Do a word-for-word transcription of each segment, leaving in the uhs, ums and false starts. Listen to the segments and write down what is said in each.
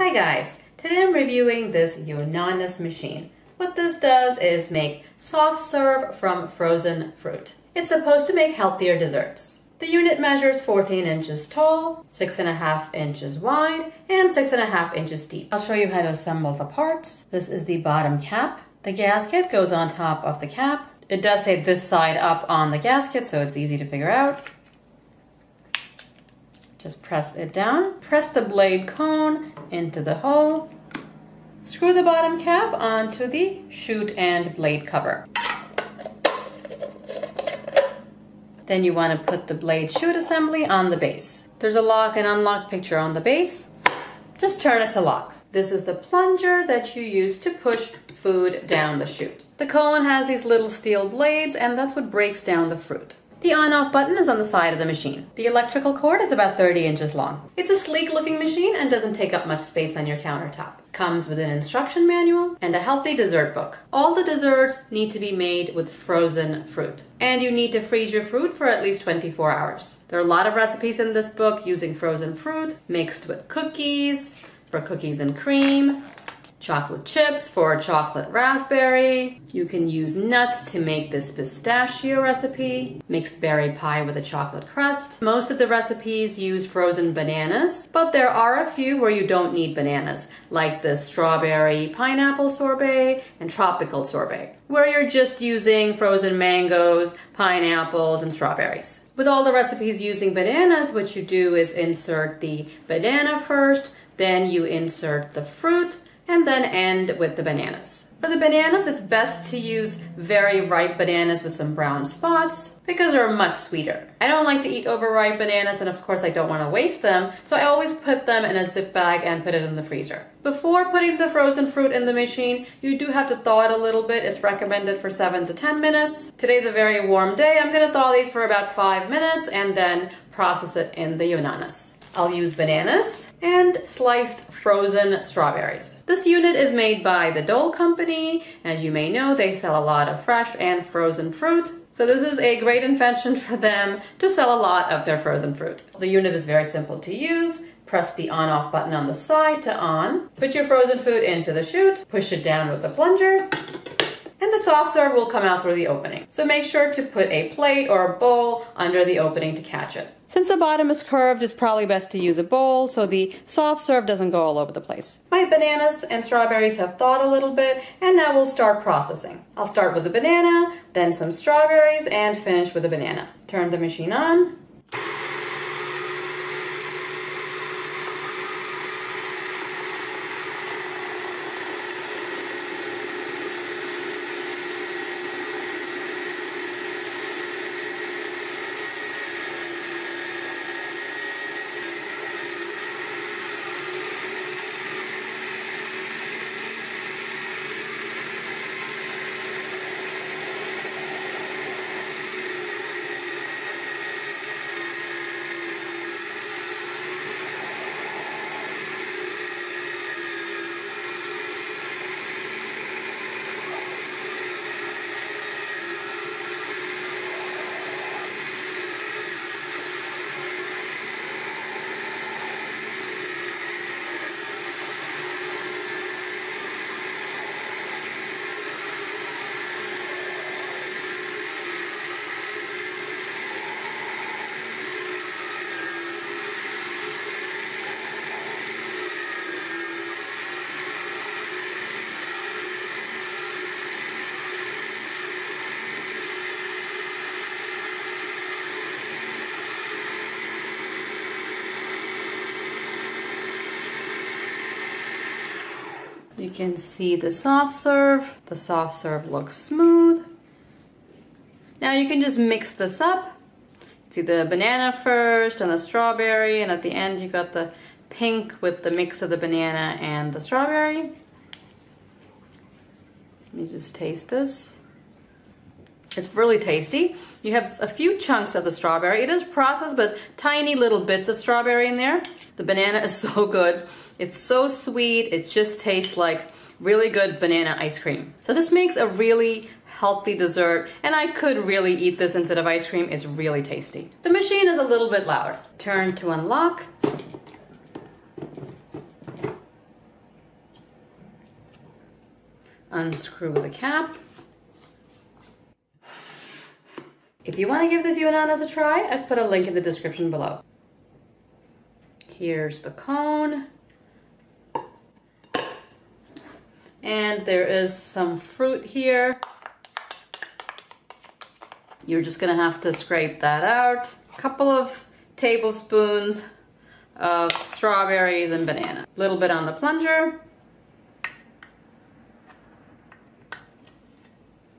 Hi guys, today I'm reviewing this Yonanas machine. What this does is make soft serve from frozen fruit. It's supposed to make healthier desserts. The unit measures fourteen inches tall, six and a half inches wide, and six and a half inches deep. I'll show you how to assemble the parts. This is the bottom cap. The gasket goes on top of the cap. It does say this side up on the gasket, so it's easy to figure out. Just press it down. Press the blade cone into the hole. Screw the bottom cap onto the chute and blade cover. Then you want to put the blade chute assembly on the base. There's a lock and unlock picture on the base. Just turn it to lock. This is the plunger that you use to push food down the chute. The cone has these little steel blades, and that's what breaks down the fruit. The on-off button is on the side of the machine. The electrical cord is about thirty inches long. It's a sleek looking machine and doesn't take up much space on your countertop. Comes with an instruction manual and a healthy dessert book. All the desserts need to be made with frozen fruit. And you need to freeze your fruit for at least twenty-four hours. There are a lot of recipes in this book using frozen fruit, mixed with cookies for cookies and cream, chocolate chips for chocolate raspberry. You can use nuts to make this pistachio recipe, mixed berry pie with a chocolate crust. Most of the recipes use frozen bananas, but there are a few where you don't need bananas, like the strawberry pineapple sorbet and tropical sorbet, where you're just using frozen mangoes, pineapples, and strawberries. With all the recipes using bananas, what you do is insert the banana first, then you insert the fruit, and then end with the bananas. For the bananas, it's best to use very ripe bananas with some brown spots because they're much sweeter. I don't like to eat overripe bananas, and of course I don't want to waste them, so I always put them in a zip bag and put it in the freezer. Before putting the frozen fruit in the machine, you do have to thaw it a little bit. It's recommended for seven to ten minutes. Today's a very warm day. I'm gonna thaw these for about five minutes and then process it in the Yonanas. I'll use bananas and sliced frozen strawberries. This unit is made by the Dole Company. As you may know, they sell a lot of fresh and frozen fruit. So this is a great invention for them to sell a lot of their frozen fruit. The unit is very simple to use. Press the on-off button on the side to on. Put your frozen food into the chute. Push it down with the plunger. And the soft serve will come out through the opening. So make sure to put a plate or a bowl under the opening to catch it. Since the bottom is curved, it's probably best to use a bowl so the soft serve doesn't go all over the place. My bananas and strawberries have thawed a little bit, and now we'll start processing. I'll start with a banana, then some strawberries, and finish with a banana. Turn the machine on. You can see the soft serve. The soft serve looks smooth. Now you can just mix this up. See the banana first and the strawberry, and at the end you got the pink with the mix of the banana and the strawberry. Let me just taste this. It's really tasty. You have a few chunks of the strawberry. It is processed, but tiny little bits of strawberry in there. The banana is so good. It's so sweet, it just tastes like really good banana ice cream. So this makes a really healthy dessert, and I could really eat this instead of ice cream. It's really tasty. The machine is a little bit loud. Turn to unlock. unscrew the cap. If you want to give this Yonanas a try, I've put a link in the description below. Here's the cone. And there is some fruit here. You're just gonna have to scrape that out. A couple of tablespoons of strawberries and banana. A little bit on the plunger.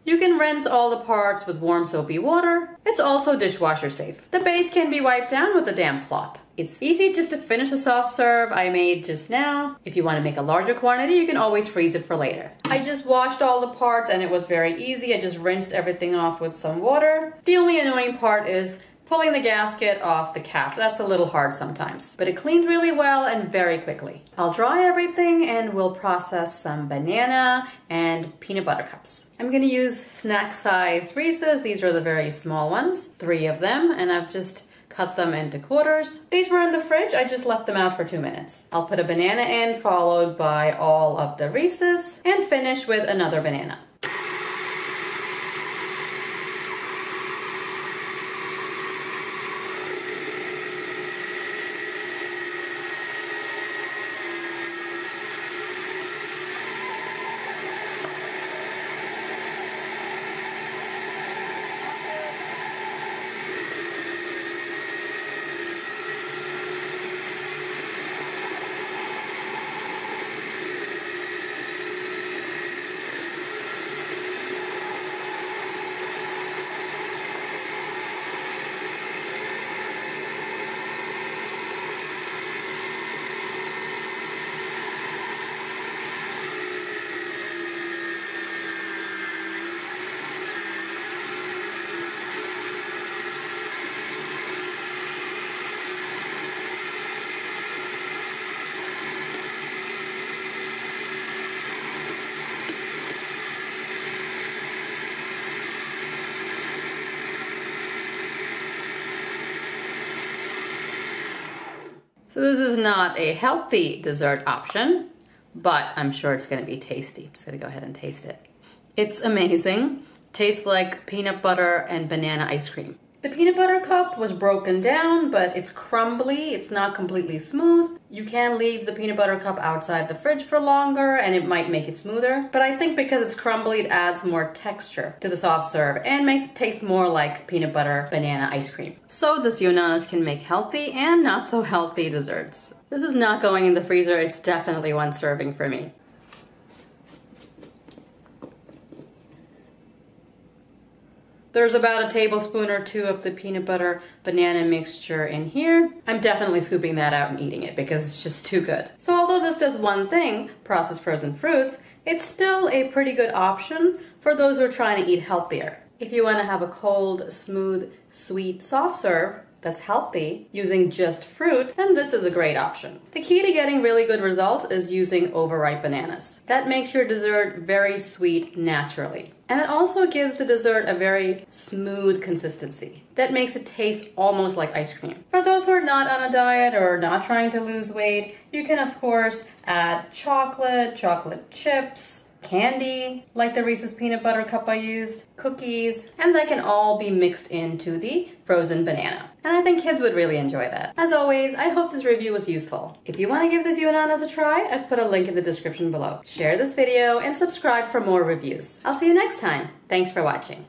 You can rinse all the parts with warm soapy water. It's also dishwasher safe. The base can be wiped down with a damp cloth. It's easy just to finish the soft serve I made just now. If you want to make a larger quantity, you can always freeze it for later. I just washed all the parts and it was very easy. I just rinsed everything off with some water. The only annoying part is pulling the gasket off the cap. That's a little hard sometimes, but it cleaned really well and very quickly. I'll dry everything and we'll process some banana and peanut butter cups. I'm gonna use snack size Reese's. These are the very small ones, three of them, and I've just cut them into quarters. These were in the fridge, I just left them out for two minutes. I'll put a banana in, followed by all of the Reese's, and finish with another banana. So this is not a healthy dessert option, but I'm sure it's gonna be tasty. I'm just gonna go ahead and taste it. It's amazing. Tastes like peanut butter and banana ice cream. The peanut butter cup was broken down, but it's crumbly. It's not completely smooth. You can leave the peanut butter cup outside the fridge for longer and it might make it smoother. But I think because it's crumbly, it adds more texture to the soft serve and makes it taste more like peanut butter banana ice cream. So this Yonanas can make healthy and not so healthy desserts. This is not going in the freezer. It's definitely one serving for me. There's about a tablespoon or two of the peanut butter banana mixture in here. I'm definitely scooping that out and eating it because it's just too good. So although this does one thing, process frozen fruits, it's still a pretty good option for those who are trying to eat healthier. If you want to have a cold, smooth, sweet soft serve that's healthy using just fruit, then this is a great option. The key to getting really good results is using overripe bananas. That makes your dessert very sweet naturally. And it also gives the dessert a very smooth consistency that makes it taste almost like ice cream. For those who are not on a diet or not trying to lose weight, you can of course add chocolate, chocolate chips, candy, like the Reese's peanut butter cup I used, cookies, and they can all be mixed into the frozen banana. And I think kids would really enjoy that. As always, I hope this review was useful. If you want to give this Yonanas a try, I've put a link in the description below. Share this video and subscribe for more reviews. I'll see you next time. Thanks for watching.